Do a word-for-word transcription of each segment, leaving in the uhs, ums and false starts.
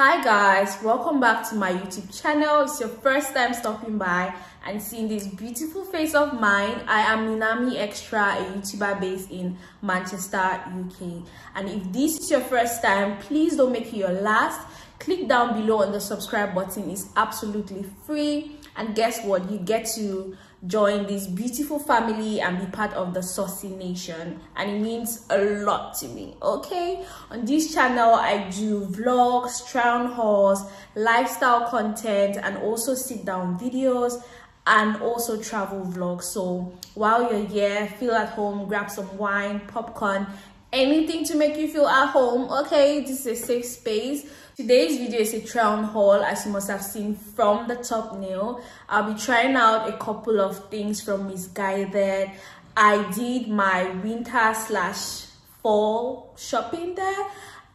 Hi guys, welcome back to my YouTube channel. It's your first time stopping by and seeing this beautiful face of mine. I am Minami Extra, a YouTuber based in Manchester, U K. And if this is your first time, please don't make it your last. Click down below on the subscribe button. It's absolutely free. And guess what? You get to join this beautiful family and be part of the Saucy Nation. And it means a lot to me, okay? On this channel, I do vlogs, town halls, lifestyle content, and also sit-down videos, and also travel vlogs. So while you're here, feel at home, grab some wine, popcorn, anything to make you feel at home, okay? This is a safe space. Today's video is a try-on haul, as you must have seen from the thumbnail. I'll be trying out a couple of things from Missguided. I did my winter slash fall shopping there,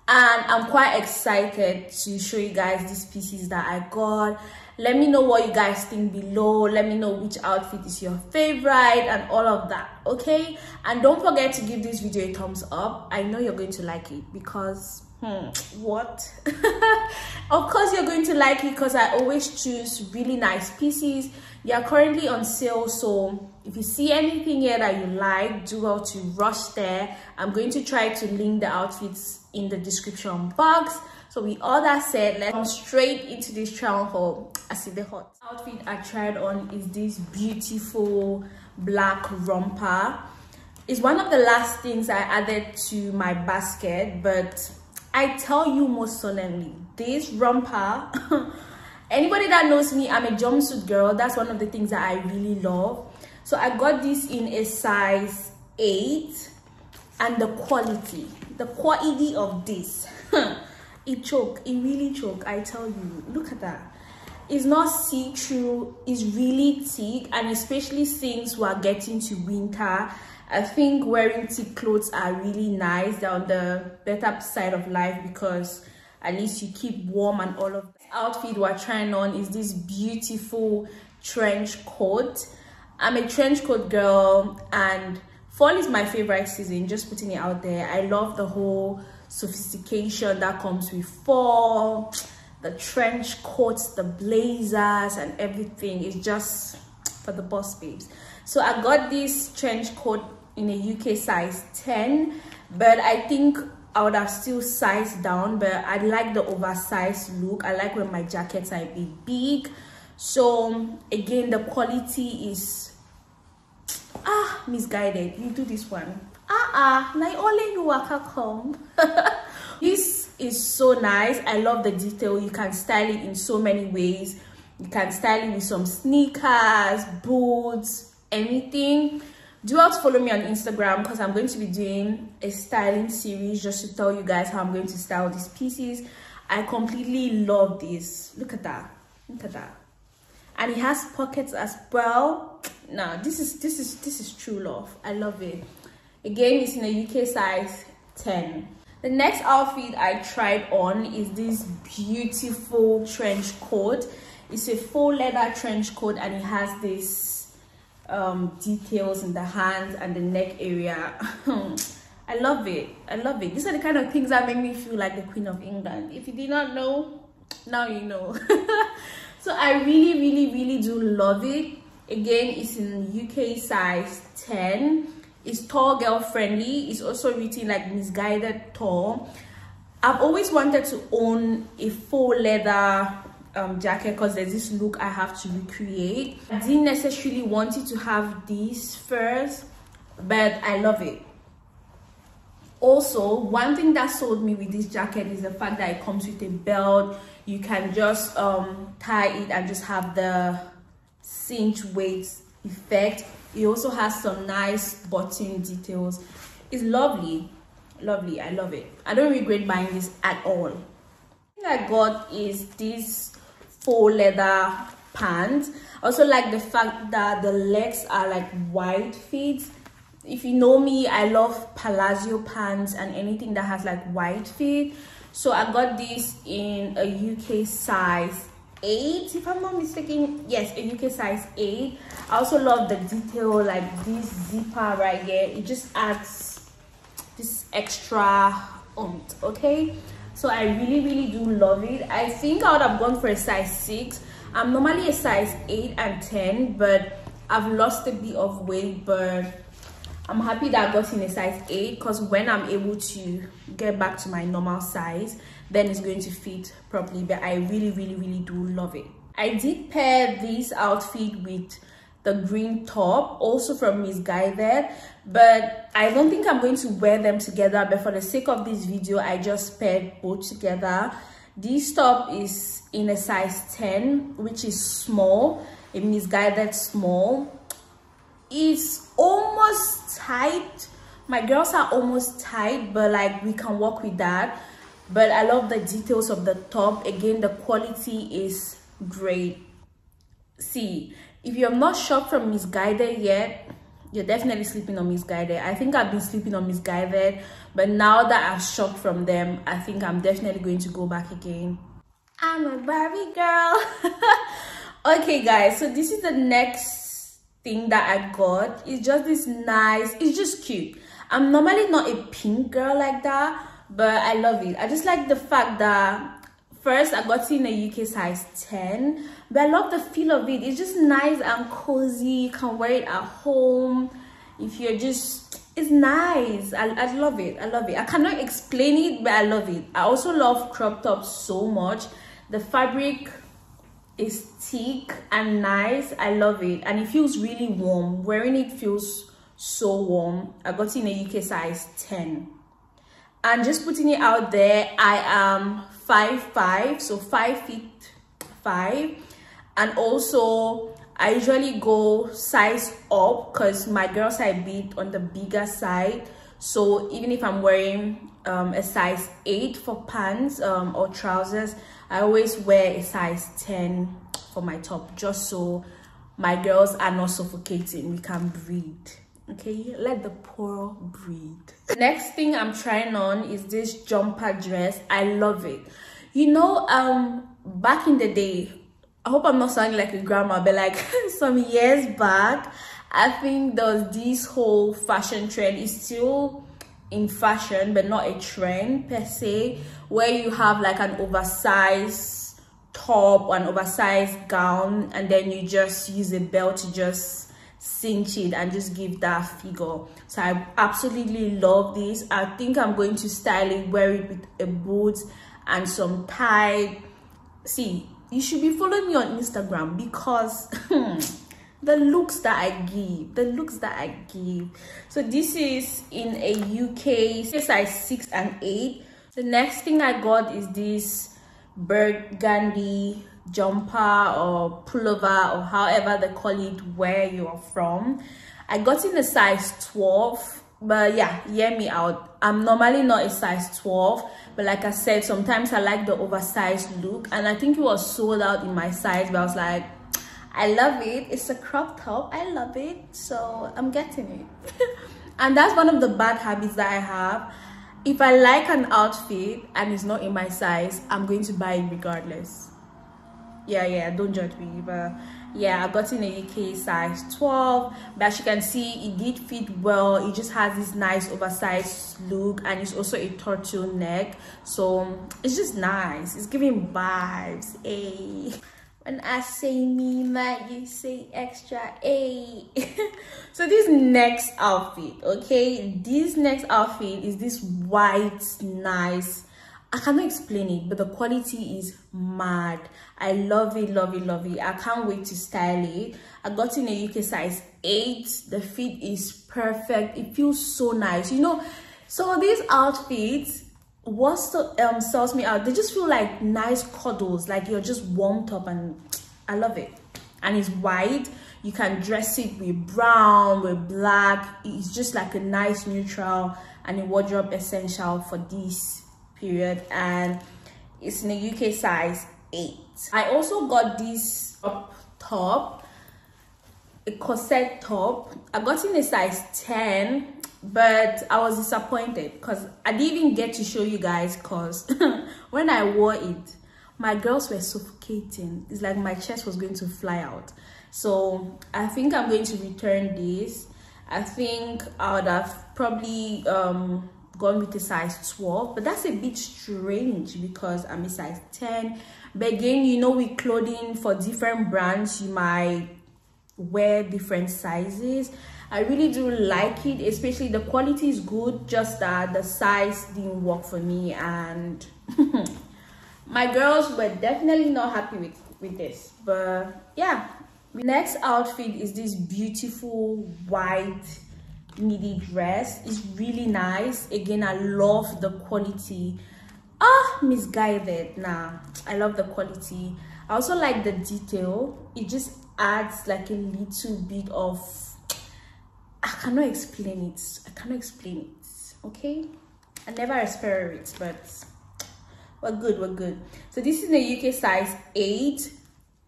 and I'm quite excited to show you guys these pieces that I got. Let me know what you guys think below. Let me know which outfit is your favorite and all of that, okay? And don't forget to give this video a thumbs up. I know you're going to like it because... Hmm, what? Of course you're going to like it because I always choose really nice pieces. They are currently on sale, so if you see anything here that you like, do well to rush there. I'm going to try to link the outfits in the description box. So with all that said, let's come straight into this try-on haul. I see the hot outfit I tried on is this beautiful black romper. It's one of the last things I added to my basket, but I tell you most solemnly, this romper, anybody that knows me, I'm a jumpsuit girl. That's one of the things that I really love. So I got this in a size eight, and the quality, the quality of this, it choke, it really choke, I tell you. Look at that. It's not see-through, it's really thick, and especially since we're getting to winter, I think wearing thick clothes are really nice. They're on the better side of life because at least you keep warm and all of that. The outfit we're trying on is this beautiful trench coat. I'm a trench coat girl, and fall is my favorite season, just putting it out there. I love the whole sophistication that comes with fall, the trench coats, the blazers and everything. It's just for the boss babes. So I got this trench coat in a U K size ten, but I think I would have still sized down, but I like the oversized look. I like when my jackets are a bit big. So again, the quality is ah Missguided. You do this one. Ah ah, na only you waka come. This is so nice. I love the detail. You can style it in so many ways. You can style it with some sneakers, boots, anything. Do also follow me on Instagram because I'm going to be doing a styling series just to tell you guys how I'm going to style these pieces. I completely love this. Look at that. Look at that. And it has pockets as well. Now this is this is this is true love. I love it. Again, it's in a U K size ten. The next outfit I tried on is this beautiful trench coat. It's a faux leather trench coat, and it has this um details in the hands and the neck area. I love it. I love it. These are the kind of things that make me feel like the Queen of England. If you did not know, now you know. So I really really really do love it. Again, it's in U K size ten. It's tall girl friendly. It's also written like Missguided tall. I've always wanted to own a faux leather Um, jacket because there's this look I have to recreate. I didn't necessarily want it to have these furs, but I love it. Also, one thing that sold me with this jacket is the fact that it comes with a belt. You can just um, tie it and just have the cinch weight effect. It also has some nice button details. It's lovely, lovely. I love it. I don't regret buying this at all. The thing I got is this faux leather pants. I also like the fact that the legs are like wide fits. If you know me, I love palazzo pants and anything that has like wide fit. So I got this in a U K size eight, if I'm not mistaken. Yes, a U K size eight. I also love the detail, like this zipper right here. It just adds this extra oomph, okay? so I really really do love it. I think I would have gone for a size six. I'm normally a size eight and ten, but I've lost a bit of weight, but I'm happy that I got in a size eight, because when I'm able to get back to my normal size, then it's going to fit properly. But I really really really do love it. I did pair this outfit with the green top, also from Missguided, but I don't think I'm going to wear them together, but for the sake of this video I just paired both together. This top is in a size ten, which is small, a Missguided small. It's almost tight, my girls are almost tight, but like we can work with that. But I love the details of the top. Again, the quality is great. See, if you're not shopped from Missguided yet, you're definitely sleeping on Missguided. I think I've been sleeping on Missguided, but now that I've shopped from them, I think I'm definitely going to go back again. I'm a Barbie girl. Okay guys, so this is the next thing that I got. It's just this nice, it's just cute. I'm normally not a pink girl like that, but I love it. I just like the fact that first, I got it in a U K size ten, but I love the feel of it. It's just nice and cozy. You can wear it at home if you're just... It's nice. I, I love it. I love it. I cannot explain it, but I love it. I also love crop tops so much. The fabric is thick and nice. I love it. And it feels really warm. Wearing it feels so warm. I got it in a U K size ten. And just putting it out there, I am... five five, so five feet five, and also I usually go size up because my girls are a bit on the bigger side. So even if I'm wearing um, a size eight for pants um, or trousers, I always wear a size ten for my top, just so my girls are not suffocating. We can breathe. Okay, let the poor breathe. Next thing I'm trying on is this jumper dress. I love it. You know, um back in the day, I hope I'm not sounding like a grandma, but like some years back, I think there was this whole fashion trend. It's still in fashion but not a trend per se, where you have like an oversized top or an oversized gown, and then you just use a belt to just cinch it and just give that figure. So I absolutely love this. I think I'm going to style it, wear it with a boot and some tie. See, you should be following me on Instagram, because the looks that I give, the looks that I give. So this is in a U K size six and eight. The next thing I got is this burgundy jumper or pullover, or however they call it where you are from. I got in a size twelve, but yeah, hear me out, I'm normally not a size twelve, but like I said, sometimes I like the oversized look, and I think it was sold out in my size, but I was like, I love it. It's a crop top, I love it, so I'm getting it. And that's one of the bad habits that I have. If I like an outfit and it's not in my size, I'm going to buy it regardless. Yeah, yeah, don't judge me, but yeah, I got in a U K size twelve, but as you can see, it did fit well. It just has this nice oversized look, and it's also a turtleneck, so it's just nice. It's giving vibes, ayy. When I say me, ma, you say extra, ayy. So this next outfit, okay, this next outfit is this white, nice, I cannot explain it, but the quality is mad. I love it, love it, love it. I can't wait to style it. I got in a U K size eight. The fit is perfect. It feels so nice. You know, so these outfits, what so, um, sells me out, they just feel like nice cuddles. Like you're just warmed up, and I love it. And it's white. You can dress it with brown, with black. It's just like a nice neutral and a wardrobe essential for this period, and it's in a U K size eight. I also got this top, a corset top. I got in a size ten, but I was disappointed because I didn't even get to show you guys, because when I wore it, my girls were suffocating. It's like my chest was going to fly out. So I think I'm going to return this. I think I would have probably um gone with a size twelve, but that's a bit strange because I'm a size ten. But again, you know, with clothing for different brands, you might wear different sizes. I really do like it, especially the quality is good, just that the size didn't work for me, and my girls were definitely not happy with with this. But yeah, next outfit is this beautiful white midi dress. It's really nice. Again, I love the quality. Ah, oh, Missguided. Nah, I love the quality. I also like the detail. It just adds like a little bit of, I cannot explain it. I cannot explain it. Okay, I never expected it, but we're good, we're good. So this is the U K size eight.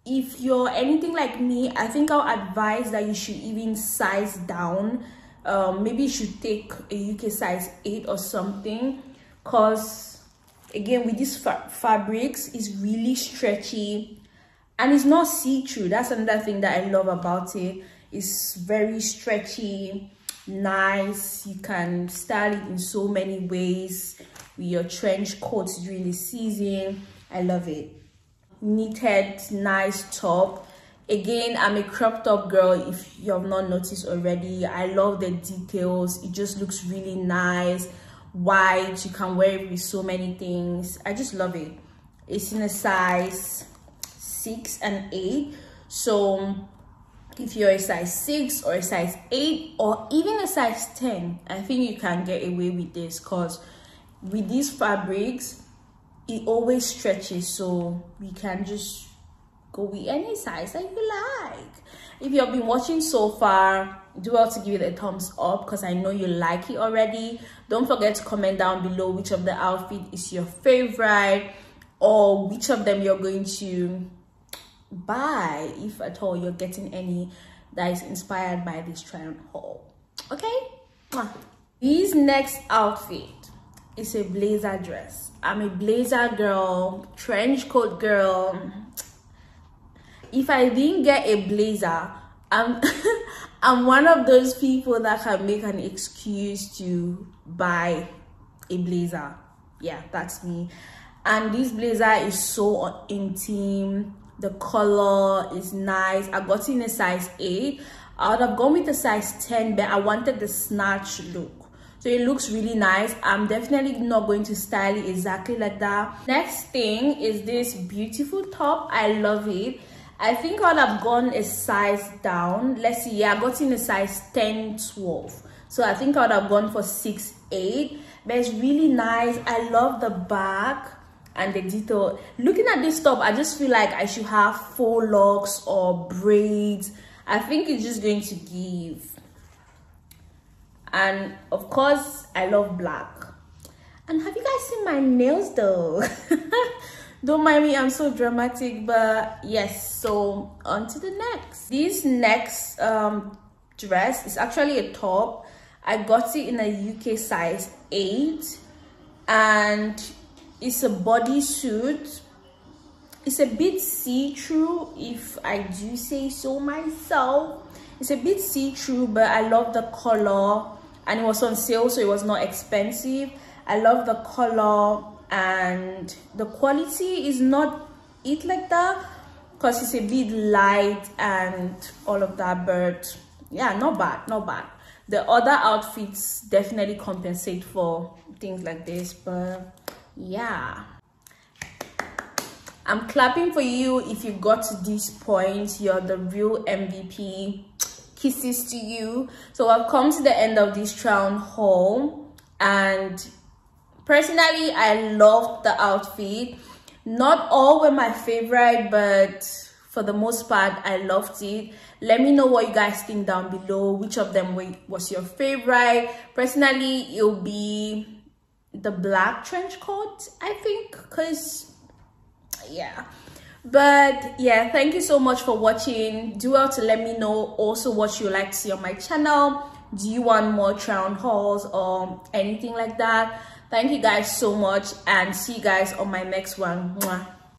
If you're anything like me, I think I'll advise that you should even size down. Um, maybe you should take a U K size eight or something, because again, with these fa fabrics, it's really stretchy and it's not see-through. That's another thing that I love about it. It's very stretchy, nice. You can style it in so many ways with your trench coats during the season. I love it. Knitted, nice top. Again, I'm a crop top girl, if you have not noticed already. I love the details. It just looks really nice. White, you can wear it with so many things. I just love it. It's in a size six and eight. So if you're a size six or a size eight or even a size ten, I think you can get away with this, because with these fabrics, it always stretches. So we can just go with any size that you like. If you have been watching so far, do well to give it a thumbs up, because I know you like it already. Don't forget to comment down below which of the outfit is your favorite, or which of them you're going to buy, if at all you're getting any that is inspired by this try on haul. Okay, this next outfit is a blazer dress. I'm a blazer girl, trench coat girl. If I didn't get a blazer, I'm, I'm one of those people that can make an excuse to buy a blazer. Yeah, that's me. And this blazer is so intimate. The color is nice. I got in a size eight. I would have gone with a size ten, but I wanted the snatch look. So it looks really nice. I'm definitely not going to style it exactly like that. Next thing is this beautiful top. I love it. I think I'll have gone a size down. Let's see. Yeah, I got in a size ten, twelve. So I think I'll have gone for six, eight. But it's really nice. I love the back and the detail. Looking at this top, I just feel like I should have faux locks or braids. I think it's just going to give. And of course, I love black. And have you guys seen my nails though? Don't mind me, I'm so dramatic, but yes. So on to the next. This next um dress is actually a top. I got it in a U K size eight, and it's a bodysuit. It's a bit see-through, if I do say so myself. It's a bit see-through, but I love the color, and it was on sale, so it was not expensive. I love the color, and the quality is not it like that, because it's a bit light and all of that, but yeah, not bad, not bad. The other outfits definitely compensate for things like this, but yeah, I'm clapping for you. If you got to this point, you're the real M V P. Kisses to you. So I've come to the end of this try on haul, and personally, I loved the outfit. Not all were my favorite, but for the most part, I loved it. Let me know what you guys think down below. Which of them was your favorite? Personally, it'll be the black trench coat, I think, because yeah. But yeah, thank you so much for watching. Do well to let me know also what you like to see on my channel. Do you want more try on hauls or anything like that? Thank you guys so much, and see you guys on my next one. Mwah.